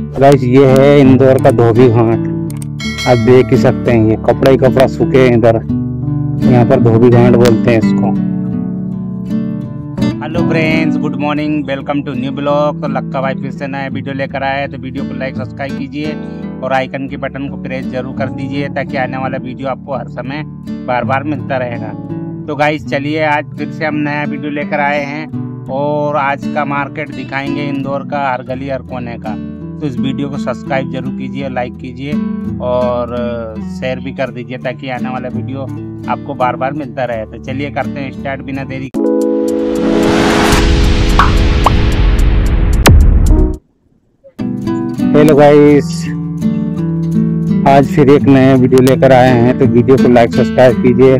Guys ये है इंदौर का धोबी घाट, आप देख ही सकते हैं ये कपड़ा ही कपड़ा सूखे हैं इधर। यहाँ पर धोबी घाट बोलते हैं इसको। Hello friends, good morning, welcome to new blog. तो लक्का भाई फिर से नया वीडियो लेकर आया है, तो वीडियो को लाइक सब्सक्राइब कीजिए और आइकन के बटन को प्रेस जरूर कर दीजिए ताकि आने वाला वीडियो आपको हर समय बार बार मिलता रहेगा। तो गाइस चलिए आज फिर से हम नया वीडियो लेकर आए हैं और आज का मार्केट दिखाएंगे इंदौर का, हर गली हर कोने का। तो इस वीडियो को सब्सक्राइब जरूर कीजिए, लाइक कीजिए और शेयर भी कर दीजिए ताकि आने वाला वीडियो आपको बार बार मिलता रहे। तो चलिए करते हैं स्टार्ट बिना देरी। हेलो गाइस, आज फिर एक नया वीडियो लेकर आए हैं, तो वीडियो को लाइक सब्सक्राइब कीजिए।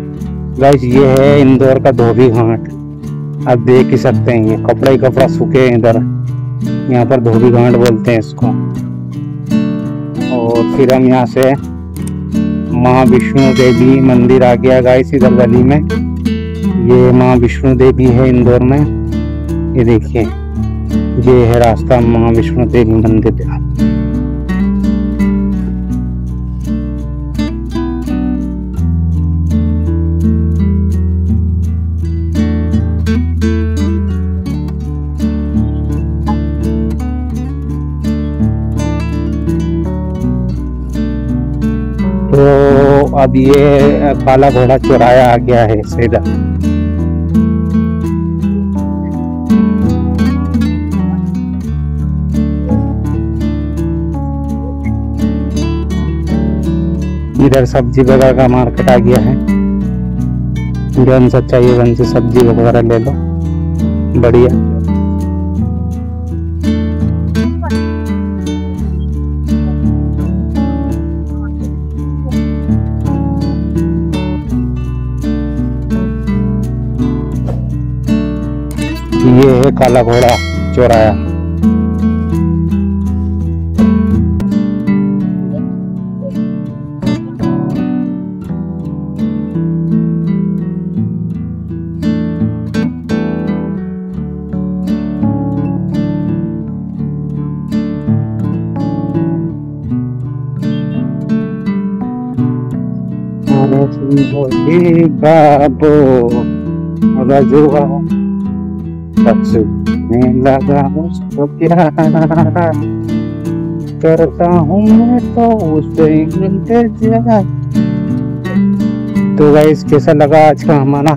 गाइस ये है इंदौर का धोबी घाट, आप देख ही सकते हैं ये कपड़ा ही कपड़ा सूखे हैं इधर। यहाँ पर धोबी घाट बोलते हैं इसको। और फिर हम यहाँ से माँ विष्णु देवी मंदिर आ गया गाइस, इधर गली में। ये माँ विष्णु देवी है इंदौर में, ये देखिए ये है रास्ता माँ विष्णु देवी मंदिर का। तो अब ये काला घोड़ा चौराया आ गया है सीधा। इधर सब्जी वगैरह का मार्केट आ गया है, जन सा चाहिए वन से सब्जी वगैरह ले लो, बढ़िया। ये है काला घोड़ा चौराया। बाबो लगा उसको प्यार करता हूं मैं तो उससे इंतजार। तो गाइस कैसा लगा आज का हमारा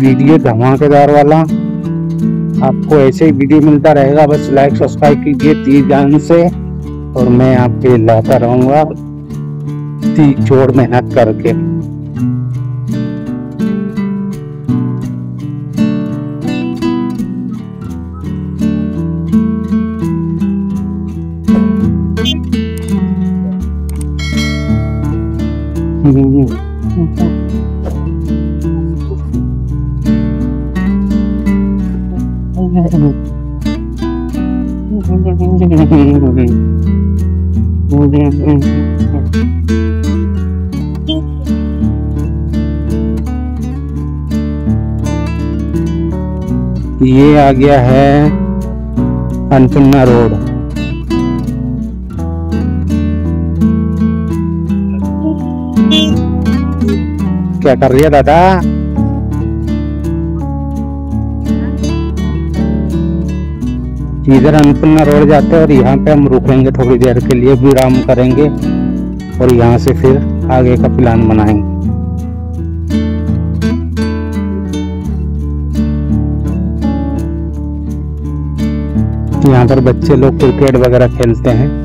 वीडियो, धमाकेदार वाला। आपको ऐसे ही वीडियो मिलता रहेगा, बस लाइक सब्सक्राइब कीजिए तीर जान से और मैं आपके लाता रहूंगा तीर जोड़ मेहनत करके। ये आ गया है अन्नपूर्णा रोड। क्या कर रही है दादा? इधर अन्नपूर्णा रोड जाते हैं और यहाँ पे हम रुकेंगे थोड़ी देर के लिए, विराम करेंगे और यहाँ से फिर आगे का प्लान बनाएंगे। यहाँ पर बच्चे लोग क्रिकेट वगैरह खेलते हैं।